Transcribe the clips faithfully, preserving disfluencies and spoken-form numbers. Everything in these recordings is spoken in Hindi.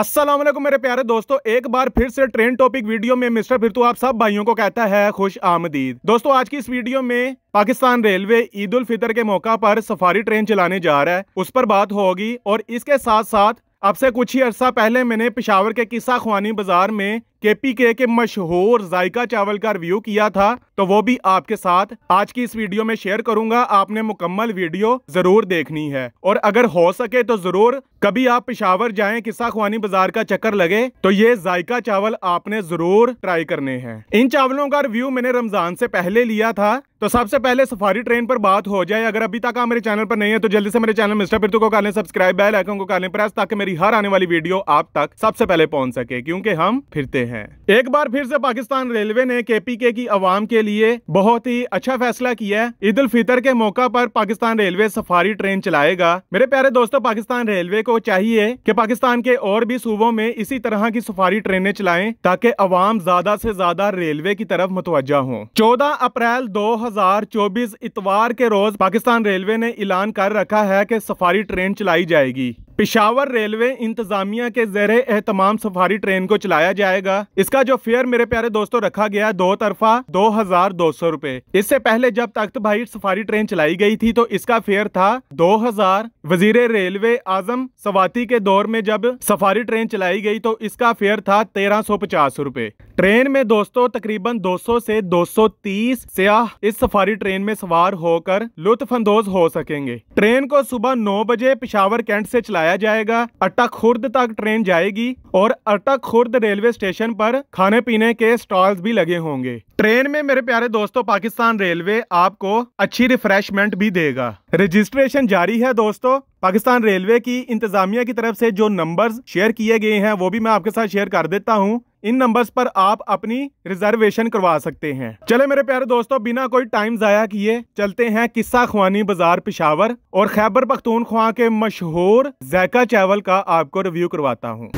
अस्सलाम वालेकुम मेरे प्यारे दोस्तों, एक बार फिर से ट्रेन टॉपिक वीडियो में मिस्टर फिरतू आप सब भाइयों को कहता है खुश आमदीद। दोस्तों आज की इस वीडियो में पाकिस्तान रेलवे ईद उल फितर के मौका पर सफारी ट्रेन चलाने जा रहा है, उस पर बात होगी। और इसके साथ साथ अब से कुछ ही अरसा पहले मैंने पेशावर के किस्सा ख्वानी बाजार में केपीके के मशहूर जायका चावल का रिव्यू किया था, तो वो भी आपके साथ आज की इस वीडियो में शेयर करूंगा। आपने मुकम्मल वीडियो जरूर देखनी है और अगर हो सके तो जरूर कभी आप पेशावर जाएं, किस्सा ख्वानी बाजार का चक्कर लगे तो ये जायका चावल आपने जरूर ट्राई करने हैं। इन चावलों का रिव्यू मैंने रमजान से पहले लिया था। तो सबसे पहले सफारी ट्रेन पर बात हो जाए, अगर अभी तक आप मेरे चैनल पर नहीं है तो जल्दी से मेरे चैनल मिस्टर फिरतू को कर लें सब्सक्राइब, बेल आइकन को कर लें प्रेस, ताकि मेरी हर आने वाली वीडियो आप तक सबसे पहले पहुंच सके, क्योंकि हम फिरते हैं। एक बार फिर से पाकिस्तान रेलवे ने केपीके की आवाम के लिए बहुत ही अच्छा फैसला किया है। ईद उल फितर के मौका पर पाकिस्तान रेलवे सफारी ट्रेन चलाएगा। मेरे प्यारे दोस्तों, पाकिस्तान रेलवे को चाहिए कि पाकिस्तान के और भी सूबों में इसी तरह की सफारी ट्रेनें चलाएं, ताकि अवाम ज्यादा से ज्यादा रेलवे की तरफ मुतवज्जा हो। चौदह अप्रैल दो हजार चौबीस इतवार के रोज पाकिस्तान रेलवे ने ऐलान कर रखा है कि सफारी ट्रेन चलाई जाएगी। पेशावर रेलवे इंतजामिया के ज़ेरे एहतमाम सफारी ट्रेन को चलाया जाएगा। इसका जो फेयर मेरे प्यारे दोस्तों रखा गया है दो तरफा दो हजार दो सौ रूपए। इससे पहले जब तख्त भाई सफारी ट्रेन चलाई गई थी तो इसका फेयर था दो हजार। वजीरे रेलवे आजम सवाती के दौर में जब सफारी ट्रेन चलाई गई तो इसका फेयर था तेरह सौ पचास रूपए। ट्रेन में दोस्तों तकरीबन दो सौ से दो सौ तीस सियाह इस सफारी ट्रेन में सवार होकर लुत्फअंदोज हो सकेंगे। ट्रेन को सुबह नौ बजे पेशावर कैंट से चलाया जाएगा। अटा खुर्द तक ट्रेन जाएगी और अटा खुर्द रेलवे स्टेशन पर खाने पीने के स्टॉल्स भी लगे होंगे। ट्रेन में मेरे प्यारे दोस्तों पाकिस्तान रेलवे आपको अच्छी रिफ्रेशमेंट भी देगा। रजिस्ट्रेशन जारी है दोस्तों। पाकिस्तान रेलवे की इंतजामिया की तरफ से जो नंबर्स शेयर किए गए हैं वो भी मैं आपके साथ शेयर कर देता हूं। इन नंबर्स पर आप अपनी रिजर्वेशन करवा सकते हैं। चले मेरे प्यारे दोस्तों, बिना कोई टाइम जाया किए चलते हैं किस्सा ख्वानी बाजार पेशावर और खैबर पख्तूनख्वा के मशहूर जायका चावल का आपको रिव्यू करवाता हूँ।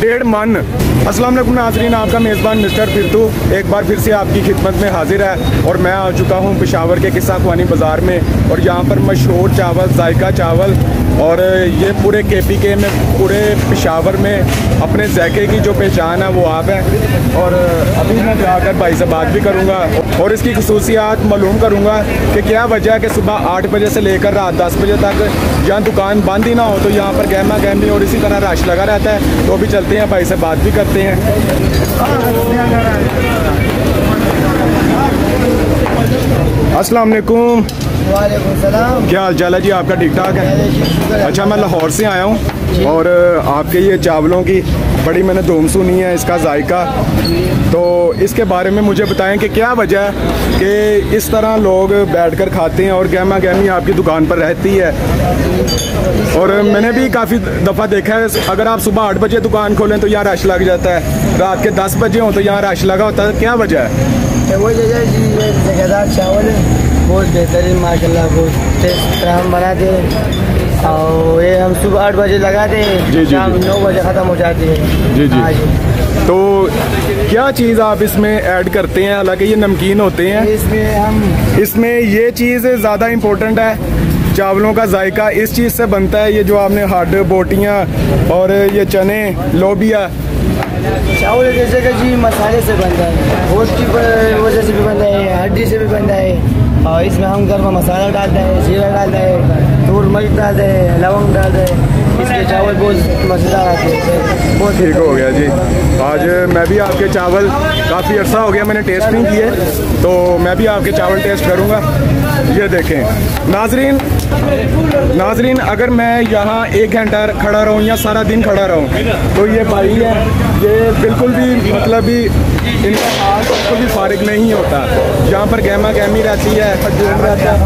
डेढ़ मन अस्सलाम वालेकुम नाज़रीन, आपका मेज़बान मिस्टर फिरतू एक बार फिर से आपकी खिदमत में हाजिर है और मैं आ चुका हूँ पेशावर के किस्सा ख्वानी बाज़ार में। और यहाँ पर मशहूर चावल जायका चावल, और ये पूरे केपीके में पूरे पेशावर में अपने जायके की जो पहचान है वो आप है। और अभी मैं जाकर भाई से बात भी करूँगा और इसकी खसूसियात मालूम करूँगा कि क्या वजह है कि सुबह आठ बजे से लेकर रात दस बजे तक यहाँ दुकान बंद ही ना हो, तो यहाँ पर गहमा गहमी और इसी तरह रश लगा रहता है। तो भी चलते हैं, भाई से बात भी करते हैं। अस्सलाम वालेकुम। वालेकुम सलाम। क्या हाल चाल है जी आपका? ठीक ठाक है। अच्छा, मैं लाहौर से आया हूँ और आपके ये चावलों की बड़ी मैंने धूम सुनी है, इसका जायका, तो इसके बारे में मुझे बताएं कि क्या वजह है कि इस तरह लोग बैठकर खाते हैं और गहमा गहमी आपकी दुकान पर रहती है। और मैंने भी काफ़ी दफ़ा देखा है, अगर आप सुबह आठ बजे दुकान खोलें तो यहाँ रश लग जाता है, रात के दस बजे हों तो यहाँ रश लगा होता है, क्या वजह है? वो वजह जी ये जगहदार चावल है, बहुत बेहतरीन माशाल्लाह, बहुत टेस्ट हम बनाते हैं और ये हम सुबह आठ बजे लगाते हैं, शाम नौ बजे ख़त्म हो जाती है। जी जी, जी। तो क्या चीज़ आप इसमें ऐड करते हैं? हालांकि ये नमकीन होते हैं, इसमें हम इसमें ये चीज़ ज़्यादा इम्पोर्टेंट है, चावलों का जायका इस चीज़ से बनता है। ये जो आपने हड बोटियाँ और ये चने लोबिया चावल जैसे का जी मसाले से बनता है, गोश्त की वजह से भी बनता है, हड्डी से भी बनता है, और इसमें हम गर्म मसाला डालते हैं, जीरा डालते हैं, थूर मिर्च डालते हैं, लवंग डालते हैं, इसके चावल बहुत मज़ेदार आते हैं। बहुत ठीक हो गया जी। आज मैं भी आपके चावल काफ़ी अर्सा हो गया मैंने टेस्ट नहीं किए, तो मैं भी आपके चावल टेस्ट करूँगा। ये देखें नाजरीन, नाजरीन अगर मैं यहाँ एक घंटा खड़ा रहूँ या सारा दिन खड़ा रहूँ तो ये भाई है ये बिल्कुल भी मतलब भी इनका हाथ बिल्कुल भी फारिग नहीं होता, यहाँ पर गहमा गहमी रहती है, खजूर रहता है।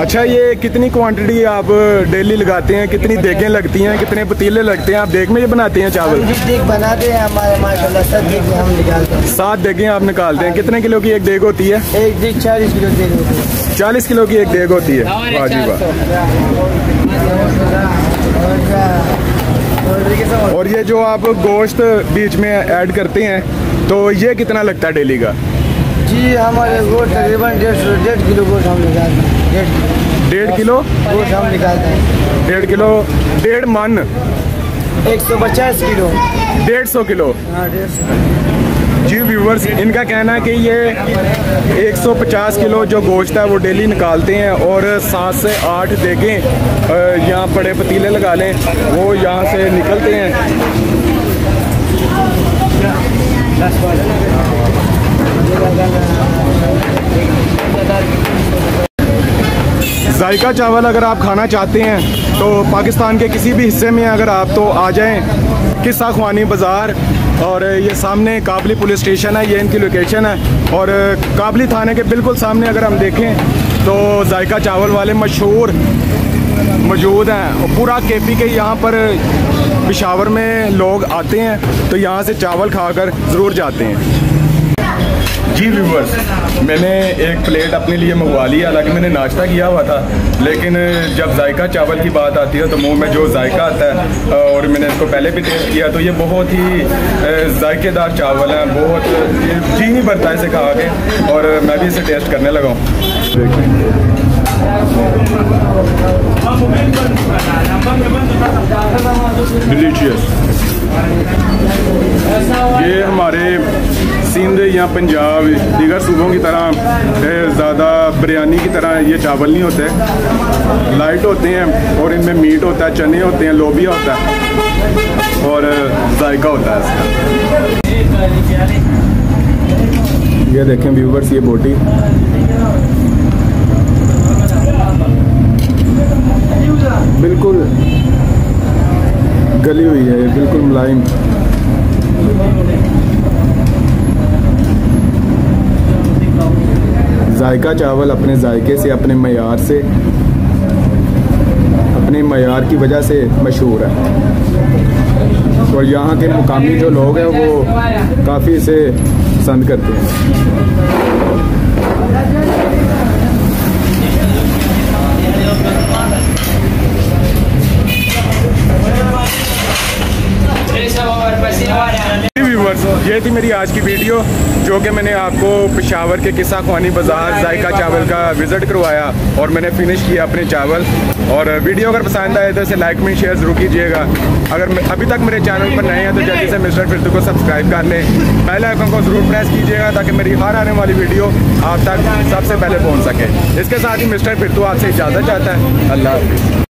अच्छा, ये कितनी क्वांटिटी आप डेली लगाते हैं? कितनी देगें लगती हैं, कितने पतीले लगते हैं? आप देग में ये बनाते हैं चावल? देग बनाते हैं हमारे माशाल्लाह, सात देग हम निकालते हैं। सात देगें आप निकालते हैं। कितने किलो की एक देग होती है? एक देग चालीस किलो देग होती है। चालीस किलो की एक देग होती है। वाह जी वाह। और ये जो आप गोश्त बीच में ऐड करते हैं तो ये कितना लगता है डेली का? जी हमारे गोट तकरीबन डेढ़ सौ डेढ़ किलो गोट हम निकालते हैं। डेढ़ किलो गोट हम निकालते हैं। डेढ़ किलो डेढ़ मन एक सौ पचास किलो डेढ़ सौ किलो हाँ डेढ़ सौ जी। व्यूवर्स इनका कहना है कि ये एक सौ पचास किलो जो गोश्त है वो डेली निकालते हैं और सात से आठ देखें यहाँ बड़े पतीले लगा लें वो यहाँ से निकलते हैं। जायका चावल अगर आप खाना चाहते हैं तो पाकिस्तान के किसी भी हिस्से में अगर आप तो आ जाएं किस्सा ख्वानी बाज़ार। और ये सामने काबुली पुलिस स्टेशन है, ये इनकी लोकेशन है। और काबुली थाने के बिल्कुल सामने अगर हम देखें तो जायका चावल वाले मशहूर मौजूद हैं। पूरा केपी के यहाँ पर पेशावर में लोग आते हैं तो यहाँ से चावल खाकर ज़रूर जाते हैं। जी व्यूवर्स मैंने एक प्लेट अपने लिए मंगवा ली, हालांकि मैंने नाश्ता किया हुआ था, लेकिन जब जायका चावल की बात आती है तो मुंह में जो जायका आता है, और मैंने इसको पहले भी टेस्ट किया तो ये बहुत ही जायकेदार चावल हैं, बहुत जी नहीं भरता इसे खा के, और मैं भी इसे टेस्ट करने लगा हूँ। डिलीशियस। ये हमारे सिंध या पंजाब दीगर सूबों की तरह ज़्यादा बिरयानी की तरह ये चावल नहीं होते, लाइट होते हैं और इनमें मीट होता है, चने होते हैं, लोबिया होता है और जायका होता है। ये देखें व्यूवर्स ये बोटी बिल्कुल गली हुई है, बिल्कुल मुलायम। जायका चावल अपने जायके से, अपने मयार से, अपने मयार की वजह से मशहूर है और यहाँ के मुकामी जो लोग हैं वो काफ़ी इसे पसंद करते हैं। ये थी मेरी आज की वीडियो जो कि मैंने आपको पेशावर के किस्सा ख्वानी बाज़ार जायका चावल का विज़िट करवाया और मैंने फिनिश किया अपने चावल। और वीडियो अगर पसंद आए तो इसे लाइक में शेयर ज़रूर कीजिएगा। अगर अभी तक मेरे चैनल पर नए हैं तो जल्दी से मिस्टर फिरदू को सब्सक्राइब कर लें, बेल आइकन को ज़रूर प्रेस कीजिएगा ताकि मेरी हर आने वाली वीडियो आप तक सबसे पहले पहुँच सके। इसके साथ ही मिस्टर फिरदू आपसे इजाज़त चाहता है। अल्लाह हाफिज़।